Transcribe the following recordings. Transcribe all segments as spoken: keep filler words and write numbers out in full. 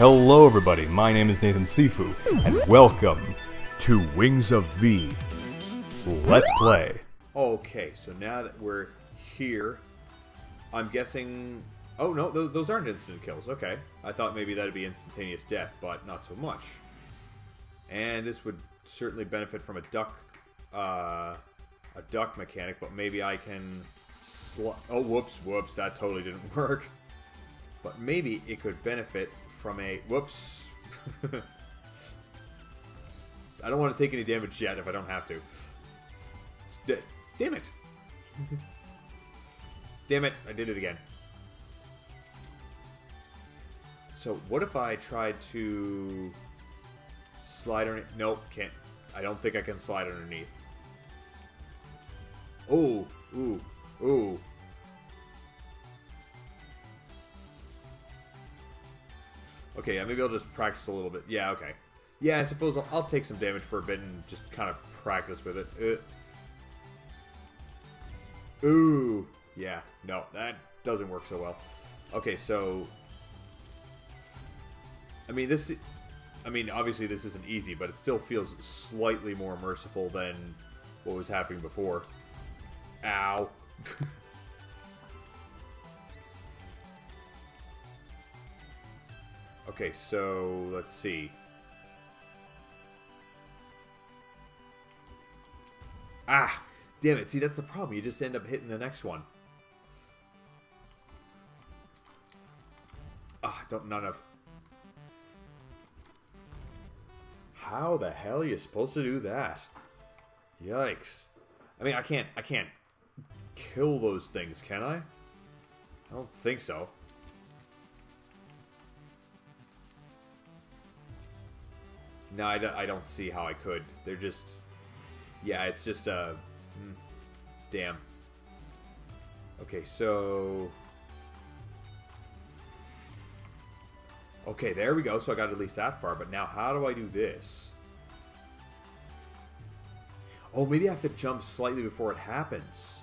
Hello everybody, my name is Nathan Sifu, and welcome to Wings of Vi. Let's play. Okay, so now that we're here, I'm guessing... Oh no, those, those aren't instant kills, okay. I thought maybe that'd be instantaneous death, but not so much. And this would certainly benefit from a duck... Uh, a duck mechanic, but maybe I can... Sl oh, whoops, whoops, that totally didn't work. But maybe it could benefit from a... Whoops. I don't want to take any damage yet if I don't have to. D damn it. Damn it, I did it again. So what if I tried to slide underneath? Nope, can't. I don't think I can slide underneath. Oh, ooh, ooh. Okay, yeah, maybe I'll just practice a little bit. Yeah, okay. Yeah, I suppose I'll, I'll take some damage for a bit and just kind of practice with it. Uh. Ooh. Yeah, no, that doesn't work so well. Okay, so... I mean, this... I mean, obviously this isn't easy, but it still feels slightly more merciful than what was happening before. Ow. Okay, so let's see. Ah, damn it. See, that's the problem. You just end up hitting the next one. Ah, don't, not enough. How the hell are you supposed to do that? Yikes. I mean, I can't, I can't kill those things, can I? I don't think so. No, I, d I don't see how I could. They're just... Yeah, it's just a... Uh, mm, damn. Okay, so... Okay, there we go. So I got at least that far. But now how do I do this? Oh, maybe I have to jump slightly before it happens.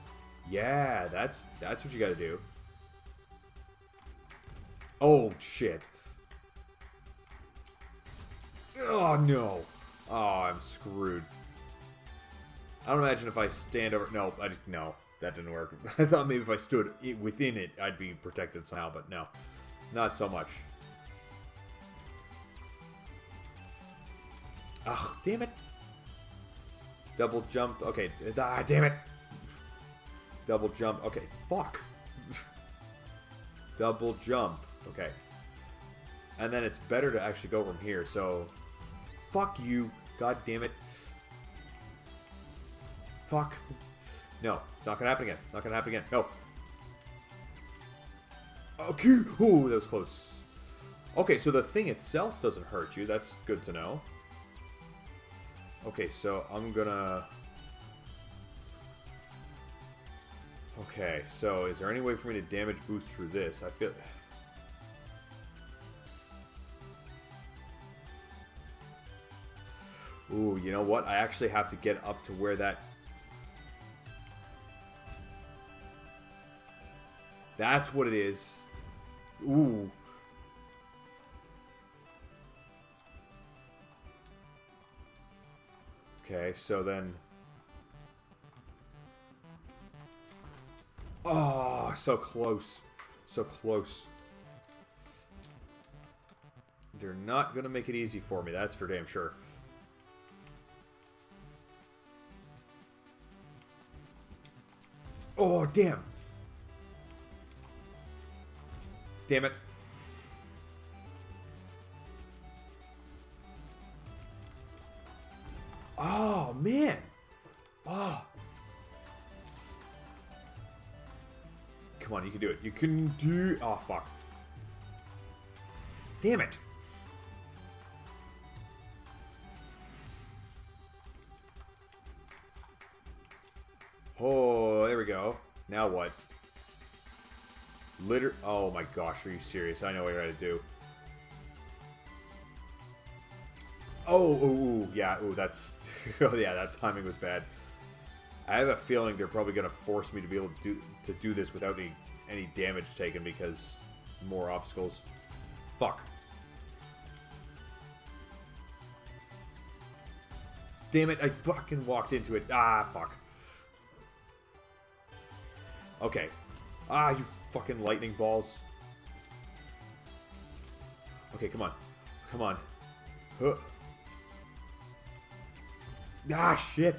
Yeah, that's, that's what you gotta do. Oh, shit. Oh, no. Oh, I'm screwed. I don't imagine if I stand over... No, I, no, that didn't work. I thought maybe if I stood within it, I'd be protected somehow, but no. Not so much. Ah, damn it. Double jump. Okay. Ah, damn it. Double jump. Okay. Fuck. Double jump. Okay. And then it's better to actually go from here, so... Fuck you. God damn it. Fuck. No. It's not gonna happen again. Not gonna happen again. No. Okay. Ooh, that was close. Okay, so the thing itself doesn't hurt you. That's good to know. Okay, so I'm gonna... Okay, so is there any way for me to damage boost through this? I feel... Ooh, you know what? I actually have to get up to where that... That's what it is. Ooh. Okay, so then... Oh, so close. So close. They're not gonna make it easy for me, that's for damn sure. Oh, damn. Damn it. Oh, man. Oh. Come on, you can do it. You can do... Oh, fuck. Damn it. Oh, there we go. Now what? Liter- Oh my gosh, are you serious? I know what I gotta do. Oh, ooh, ooh, yeah, ooh, that's... Oh, yeah, that timing was bad. I have a feeling they're probably gonna force me to be able to do, to do this without any, any damage taken because more obstacles. Fuck. damn it, I fucking walked into it. Ah, fuck. Okay. Ah, you fucking lightning balls. Okay, come on. Come on. Huh. Ah, shit.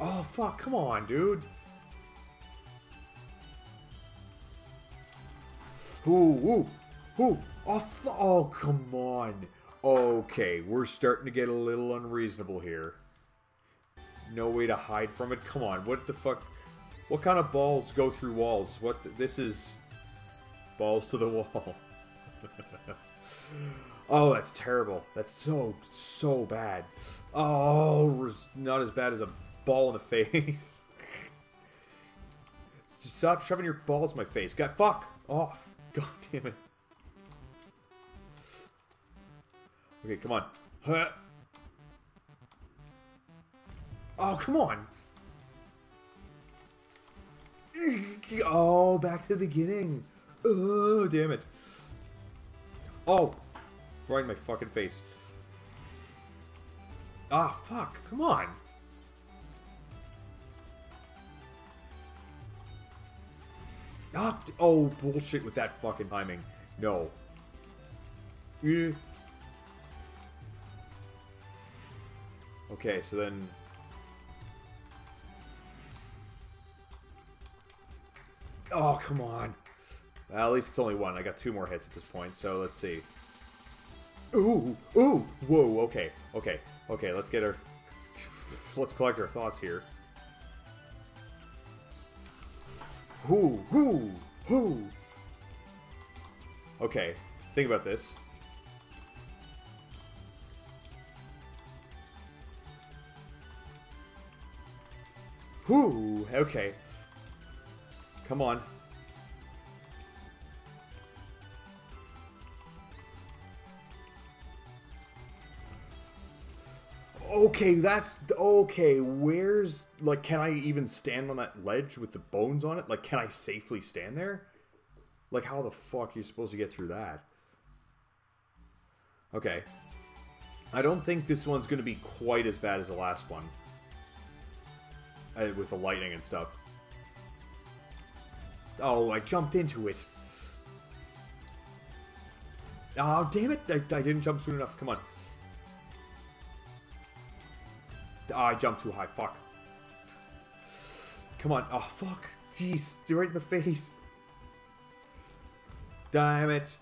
Oh, fuck. Come on, dude. Ooh, ooh, ooh. Oh, oh, come on. Okay, we're starting to get a little unreasonable here. No way to hide from it. Come on, what the fuck? What kind of balls go through walls? What? The, this is... Balls to the wall. Oh, that's terrible. That's so, so bad. Oh, not as bad as a ball in the face. Stop shoving your balls in my face. God, fuck off. God damn it. Okay, come on. Huh. Oh, come on. Oh, back to the beginning. Oh, damn it. Oh, right in my fucking face. Ah, fuck. Come on. Oh, oh, bullshit with that fucking timing. No. Eh. Okay, so then... Oh, come on. Well, at least it's only one. I got two more hits at this point, so let's see. Ooh, ooh, whoa, okay, okay, okay, let's get our... Let's collect our thoughts here. Hoo, hoo, hoo. Okay, think about this. Hoo, okay. Come on. Okay, that's... Okay, where's... Like, can I even stand on that ledge with the bones on it? Like, can I safely stand there? Like, how the fuck are you supposed to get through that? Okay. I don't think this one's gonna be quite as bad as the last one. Uh, with the lightning and stuff. Oh, I jumped into it. Oh, damn it. I, I didn't jump soon enough. Come on. Oh, I jumped too high. Fuck. Come on. Oh, fuck. Jeez. You're right in the face. Damn it.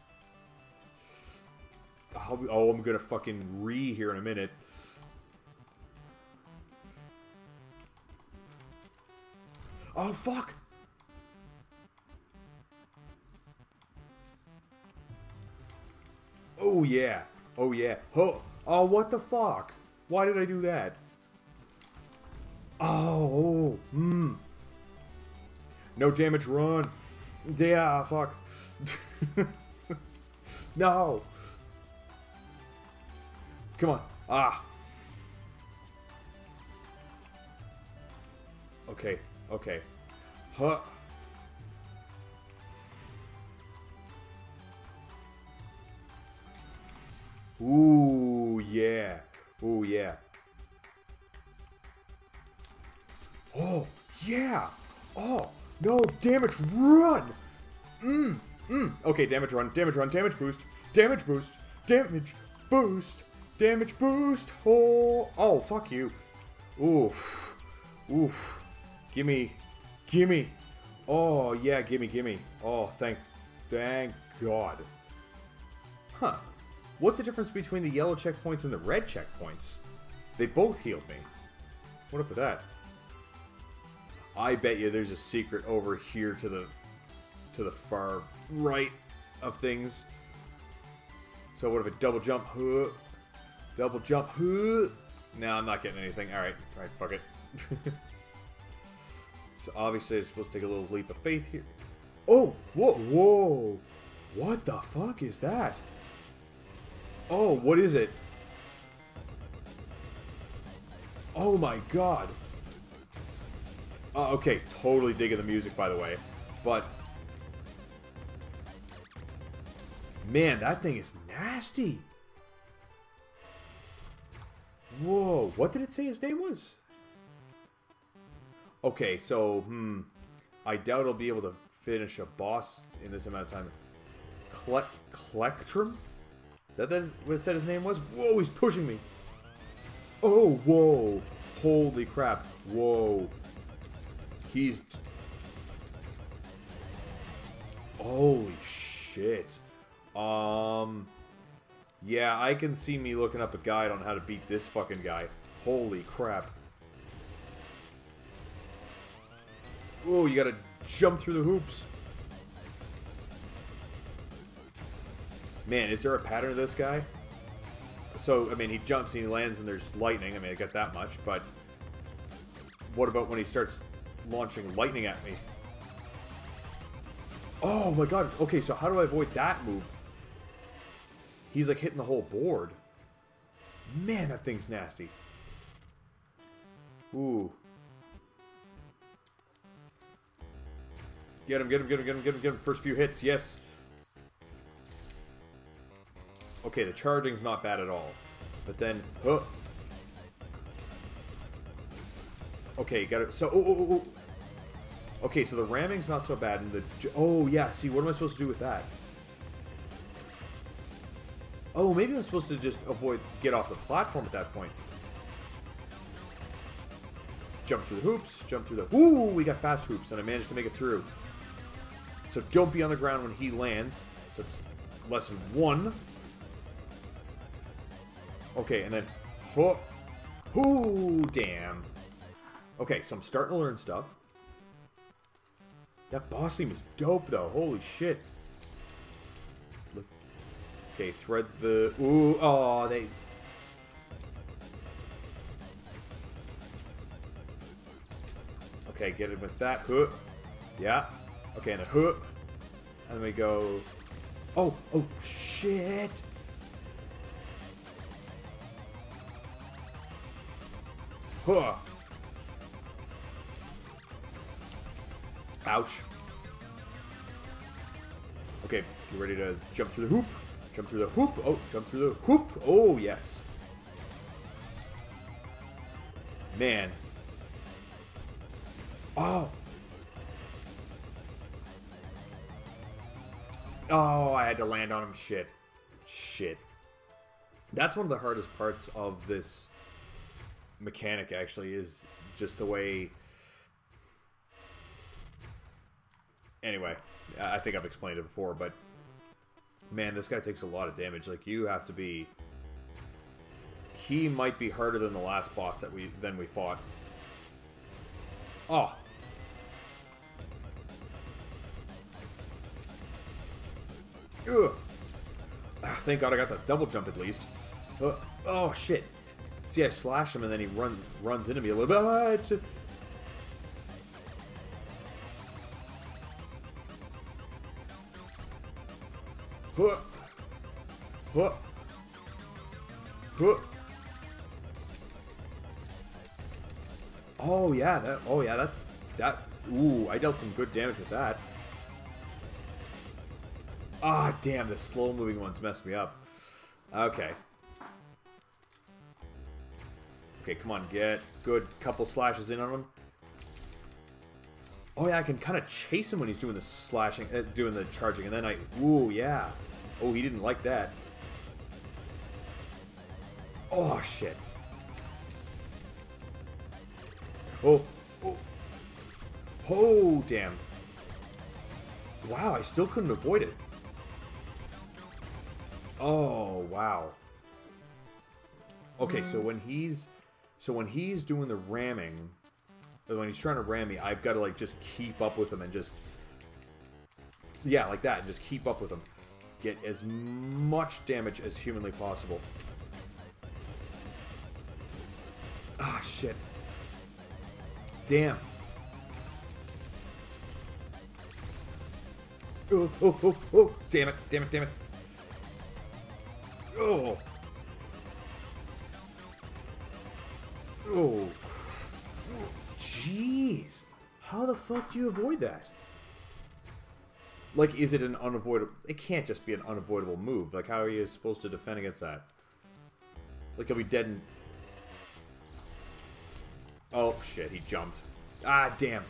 Oh, oh I'm gonna fucking re here in a minute. Oh, fuck. Oh, yeah. Oh, yeah. Oh, oh, what the fuck? Why did I do that? Oh, hmm. No damage, run. Yeah, fuck. No. Come on. Ah. Okay, okay. Huh. Ooh, yeah. Ooh, yeah. Oh, yeah. Oh, no. Damage run. Mmm. Mmm. Okay, damage run. Damage run. Damage boost. Damage boost. Damage boost. Damage boost. Oh, oh fuck you. Oof. Oof. Gimme. Gimme. Oh, yeah. Gimme, gimme. Oh, thank. Thank God. Huh. What's the difference between the yellow checkpoints and the red checkpoints? They both healed me. What up with that? I bet you there's a secret over here to the to the far right of things. So what if a double jump? Huh, double jump. Huh. No, I'm not getting anything. All right, all right, fuck it. So obviously, I'm supposed to take a little leap of faith here. Oh, whoa, whoa! What the fuck is that? Oh, what is it? Oh my god. Uh, okay, totally digging the music, by the way. But... Man, that thing is nasty. Whoa, what did it say his name was? Okay, so, hmm. I doubt I'll be able to finish a boss in this amount of time. Cle Clectrum? Is that then what it said his name was? Whoa, he's pushing me. Oh, whoa. Holy crap. Whoa. He's... Holy shit. Um... Yeah, I can see me looking up a guide on how to beat this fucking guy. Holy crap. Whoa, you gotta jump through the hoops. Man, is there a pattern to this guy? So, I mean, he jumps and he lands and there's lightning. I mean, I get that much, but... What about when he starts launching lightning at me? Oh my god. Okay, so how do I avoid that move? He's like hitting the whole board. Man, that thing's nasty. Ooh. Get him, get him, get him, get him, get him, get him. First few hits, yes. Okay, the charging's not bad at all. But then... Oh. Okay, got it. So... Oh, oh, oh. Okay, so the ramming's not so bad. And the... Oh, yeah, see, what am I supposed to do with that? Oh, maybe I'm supposed to just avoid, get off the platform at that point. Jump through the hoops, jump through the... Ooh, we got fast hoops, and I managed to make it through. So don't be on the ground when he lands. So it's lesson one. Okay, and then... Oh, ooh, damn. Okay, so I'm starting to learn stuff. That boss theme is dope, though. Holy shit. Okay, thread the... Ooh, oh, they... Okay, get it with that. Hoop. Yeah. Okay, and a hoop. And then we go... Oh, oh, shit! Huh. Ouch. Okay, you ready to jump through the hoop? Jump through the hoop. Oh, jump through the hoop. Oh, yes. Man. Oh. Oh, I had to land on him. Shit. Shit. That's one of the hardest parts of this mechanic, actually, is just the way... Anyway, I think I've explained it before, but... Man, this guy takes a lot of damage. Like, you have to be... He might be harder than the last boss that we then we fought. Oh! Ugh! Ah, thank God I got that double jump at least. Uh, oh, shit. See, I slash him and then he run, runs into me a little bit. Huh. Huh. Huh. Oh yeah, that oh yeah, that that ooh, I dealt some good damage with that. Ah damn, the slow moving ones messed me up. Okay. Okay, come on, get good couple slashes in on him. Oh yeah, I can kind of chase him when he's doing the slashing, uh, doing the charging, and then I, ooh, yeah. Oh, he didn't like that. Oh, shit. Oh, oh. Oh, damn. Wow, I still couldn't avoid it. Oh, wow. Okay, so when he's, so when he's doing the ramming, when he's trying to ram me, I've got to, like, just keep up with him and just... Yeah, like that, and just keep up with him. Get as much damage as humanly possible. Ah, shit. Damn. Oh, oh, oh, oh. Damn it, damn it, damn it. Oh. Oh. Jeez. How the fuck do you avoid that? Like, is it an unavoidable... It can't just be an unavoidable move. Like, how are you supposed to defend against that? Like, he'll be dead and... Oh, shit, he jumped. Ah, damn.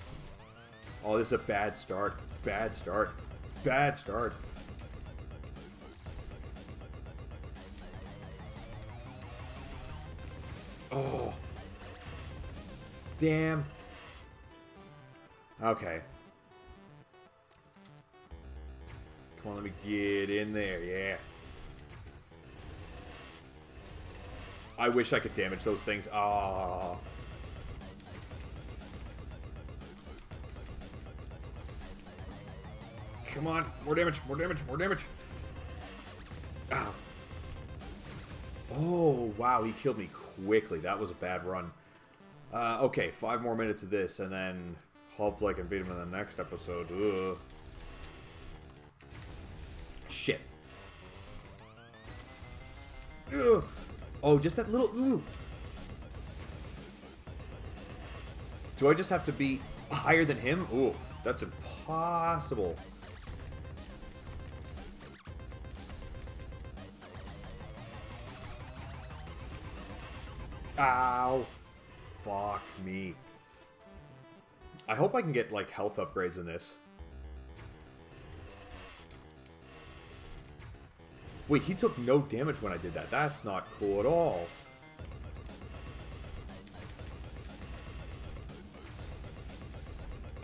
Oh, this is a bad start. Bad start. Bad start. Oh. Damn. Okay. Come on, let me get in there. Yeah. I wish I could damage those things. Ah. Oh. Come on, more damage, more damage, more damage. Ow. Oh, wow, he killed me quickly. That was a bad run. Uh, okay, five more minutes of this, and then hopefully I can beat him in the next episode. Ugh. Shit. Ugh. Oh, just that little... Ooh. Do I just have to be higher than him? Ooh, that's impossible. Ow. Fuck me. I hope I can get, like, health upgrades in this. Wait, he took no damage when I did that. That's not cool at all.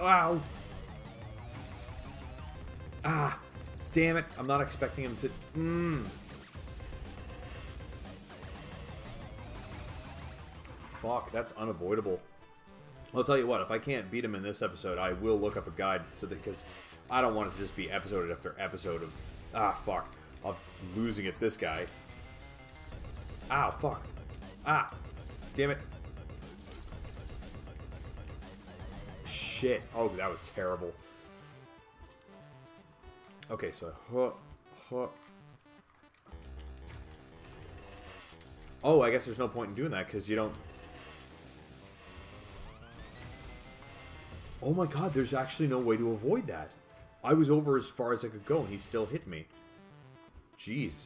Ow. Ah. Damn it. I'm not expecting him to... Mmm. Fuck, that's unavoidable. I'll tell you what, if I can't beat him in this episode, I will look up a guide, so that, because I don't want it to just be episode after episode of, ah, fuck, of losing at this guy. Ow, fuck. Ah, damn it. Shit. Oh, that was terrible. Okay, so, huh, huh. Oh, I guess there's no point in doing that, because you don't... Oh my god, there's actually no way to avoid that. I was over as far as I could go, and he still hit me. Jeez.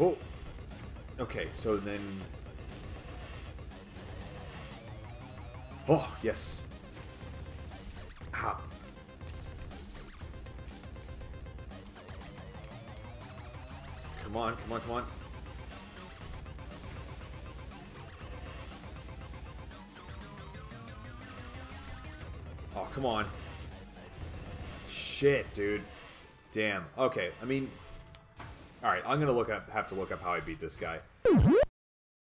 Oh. Okay, so then... Oh, yes. Ow. Come on, come on, come on. Oh, come on. Shit, dude. Damn. Okay, I mean... Alright, I'm gonna look up, have to look up how I beat this guy.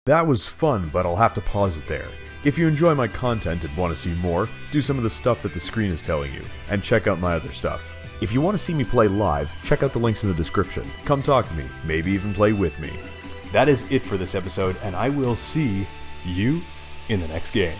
That was fun, but I'll have to pause it there. If you enjoy my content and want to see more, do some of the stuff that the screen is telling you, and check out my other stuff. If you want to see me play live, check out the links in the description. Come talk to me, maybe even play with me. That is it for this episode, and I will see you in the next game.